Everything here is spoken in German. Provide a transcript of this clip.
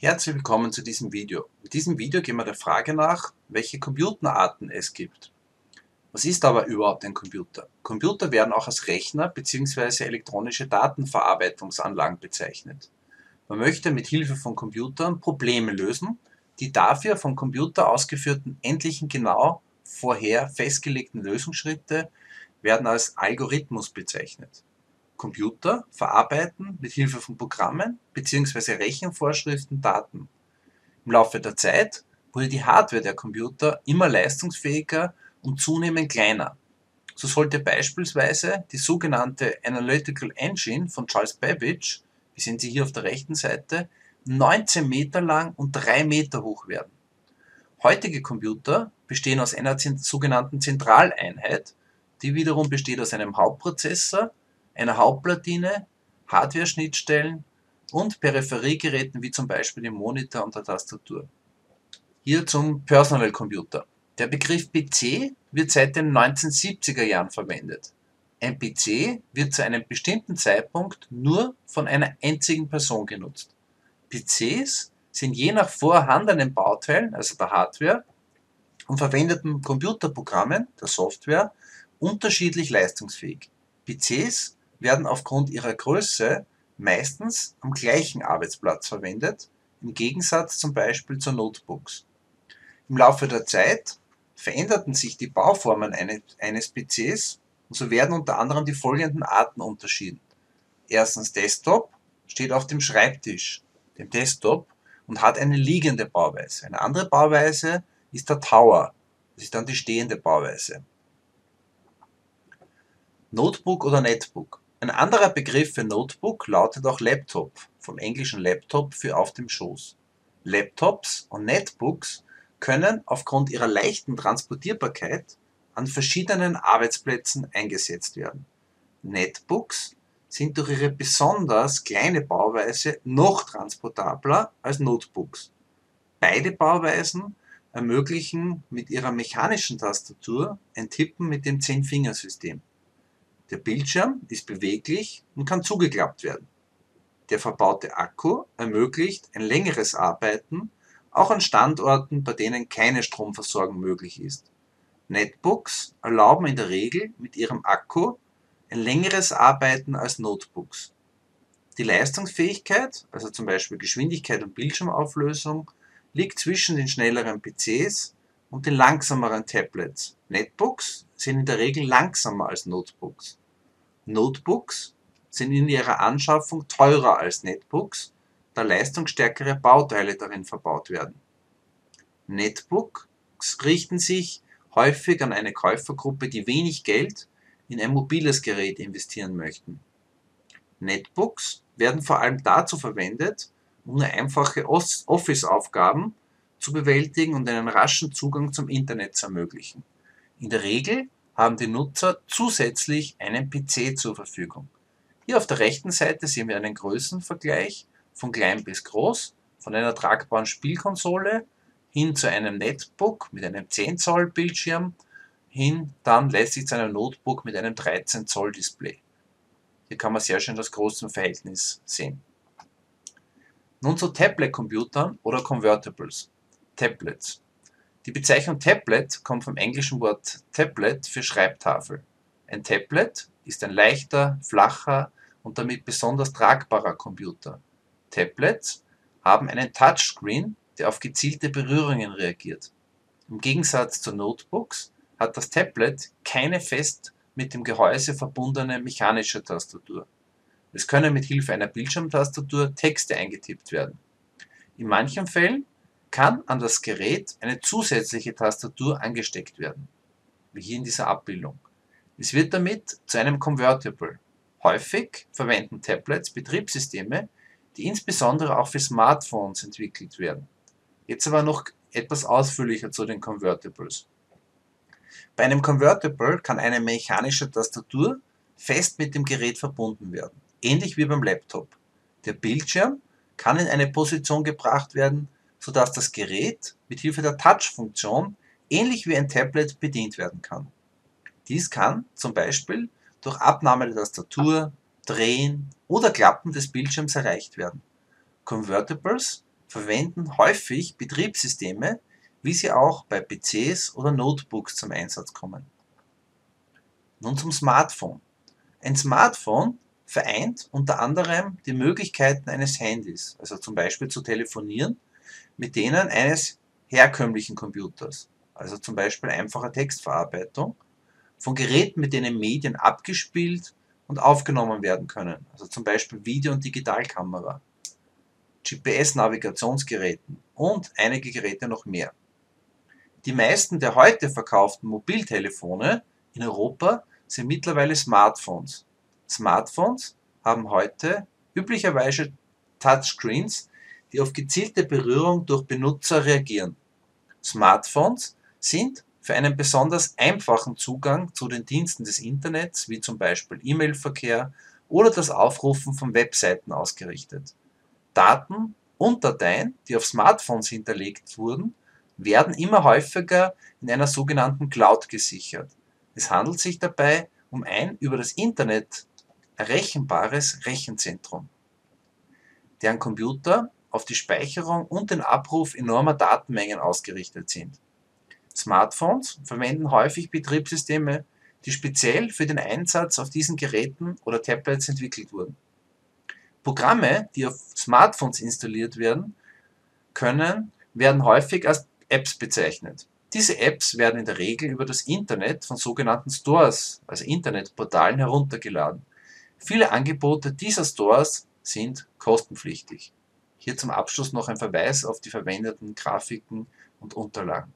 Herzlich willkommen zu diesem Video. In diesem Video gehen wir der Frage nach, welche Computerarten es gibt. Was ist aber überhaupt ein Computer? Computer werden auch als Rechner bzw. elektronische Datenverarbeitungsanlagen bezeichnet. Man möchte mit Hilfe von Computern Probleme lösen, die dafür vom Computer ausgeführten endlichen genau vorher festgelegten Lösungsschritte werden als Algorithmus bezeichnet. Computer verarbeiten mit Hilfe von Programmen bzw. Rechenvorschriften Daten. Im Laufe der Zeit wurde die Hardware der Computer immer leistungsfähiger und zunehmend kleiner. So sollte beispielsweise die sogenannte Analytical Engine von Charles Babbage, wir sehen sie hier auf der rechten Seite, 19 Meter lang und 3 Meter hoch werden. Heutige Computer bestehen aus einer sogenannten Zentraleinheit, die wiederum besteht aus einem Hauptprozessor, einer Hauptplatine, Hardware-Schnittstellen und Peripheriegeräten wie zum Beispiel dem Monitor und der Tastatur. Hier zum Personal Computer. Der Begriff PC wird seit den 1970er Jahren verwendet. Ein PC wird zu einem bestimmten Zeitpunkt nur von einer einzigen Person genutzt. PCs sind je nach vorhandenen Bauteilen, also der Hardware, und verwendeten Computerprogrammen, der Software, unterschiedlich leistungsfähig. PCs werden aufgrund ihrer Größe meistens am gleichen Arbeitsplatz verwendet, im Gegensatz zum Beispiel zu Notebooks. Im Laufe der Zeit veränderten sich die Bauformen eines PCs und so werden unter anderem die folgenden Arten unterschieden. Erstens, Desktop steht auf dem Schreibtisch, dem Desktop, und hat eine liegende Bauweise. Eine andere Bauweise ist der Tower, das ist dann die stehende Bauweise. Notebook oder Netbook. Ein anderer Begriff für Notebook lautet auch Laptop, vom englischen Laptop für auf dem Schoß. Laptops und Netbooks können aufgrund ihrer leichten Transportierbarkeit an verschiedenen Arbeitsplätzen eingesetzt werden. Netbooks sind durch ihre besonders kleine Bauweise noch transportabler als Notebooks. Beide Bauweisen ermöglichen mit ihrer mechanischen Tastatur ein Tippen mit dem 10-Finger-System. Der Bildschirm ist beweglich und kann zugeklappt werden. Der verbaute Akku ermöglicht ein längeres Arbeiten, auch an Standorten, bei denen keine Stromversorgung möglich ist. Netbooks erlauben in der Regel mit ihrem Akku ein längeres Arbeiten als Notebooks. Die Leistungsfähigkeit, also zum Beispiel Geschwindigkeit und Bildschirmauflösung, liegt zwischen den schnelleren PCs und den langsameren Tablets. Netbooks sind in der Regel langsamer als Notebooks. Notebooks sind in ihrer Anschaffung teurer als Netbooks, da leistungsstärkere Bauteile darin verbaut werden. Netbooks richten sich häufig an eine Käufergruppe, die wenig Geld in ein mobiles Gerät investieren möchten. Netbooks werden vor allem dazu verwendet, um nur einfache Office-Aufgaben zu bewältigen und einen raschen Zugang zum Internet zu ermöglichen. In der Regel haben die Nutzer zusätzlich einen PC zur Verfügung. Hier auf der rechten Seite sehen wir einen Größenvergleich von klein bis groß, von einer tragbaren Spielkonsole hin zu einem Netbook mit einem 10 Zoll Bildschirm, hin dann letztlich zu einem Notebook mit einem 13 Zoll Display. Hier kann man sehr schön das Größenverhältnis sehen. Nun zu Tablet-Computern oder Convertibles. Tablets. Die Bezeichnung Tablet kommt vom englischen Wort Tablet für Schreibtafel. Ein Tablet ist ein leichter, flacher und damit besonders tragbarer Computer. Tablets haben einen Touchscreen, der auf gezielte Berührungen reagiert. Im Gegensatz zu Notebooks hat das Tablet keine fest mit dem Gehäuse verbundene mechanische Tastatur. Es können mit Hilfe einer Bildschirmtastatur Texte eingetippt werden. In manchen Fällen kann an das Gerät eine zusätzliche Tastatur angesteckt werden, wie hier in dieser Abbildung. Es wird damit zu einem Convertible. Häufig verwenden Tablets Betriebssysteme, die insbesondere auch für Smartphones entwickelt werden. Jetzt aber noch etwas ausführlicher zu den Convertibles. Bei einem Convertible kann eine mechanische Tastatur fest mit dem Gerät verbunden werden, ähnlich wie beim Laptop. Der Bildschirm kann in eine Position gebracht werden, sodass das Gerät mit Hilfe der Touch-Funktion ähnlich wie ein Tablet bedient werden kann. Dies kann zum Beispiel durch Abnahme der Tastatur, Drehen oder Klappen des Bildschirms erreicht werden. Convertibles verwenden häufig Betriebssysteme, wie sie auch bei PCs oder Notebooks zum Einsatz kommen. Nun zum Smartphone. Ein Smartphone vereint unter anderem die Möglichkeiten eines Handys, also zum Beispiel zu telefonieren, mit denen eines herkömmlichen Computers, also zum Beispiel einfache Textverarbeitung, von Geräten, mit denen Medien abgespielt und aufgenommen werden können, also zum Beispiel Video- und Digitalkamera, GPS-Navigationsgeräten und einige Geräte noch mehr. Die meisten der heute verkauften Mobiltelefone in Europa sind mittlerweile Smartphones. Smartphones haben heute üblicherweise Touchscreens, die auf gezielte Berührung durch Benutzer reagieren. Smartphones sind für einen besonders einfachen Zugang zu den Diensten des Internets, wie zum Beispiel E-Mail-Verkehr oder das Aufrufen von Webseiten ausgerichtet. Daten und Dateien, die auf Smartphones hinterlegt wurden, werden immer häufiger in einer sogenannten Cloud gesichert. Es handelt sich dabei um ein über das Internet errechenbares Rechenzentrum, deren Computer auf die Speicherung und den Abruf enormer Datenmengen ausgerichtet sind. Smartphones verwenden häufig Betriebssysteme, die speziell für den Einsatz auf diesen Geräten oder Tablets entwickelt wurden. Programme, die auf Smartphones installiert werden können, werden häufig als Apps bezeichnet. Diese Apps werden in der Regel über das Internet von sogenannten Stores, also Internetportalen, heruntergeladen. Viele Angebote dieser Stores sind kostenpflichtig. Hier zum Abschluss noch ein Verweis auf die verwendeten Grafiken und Unterlagen.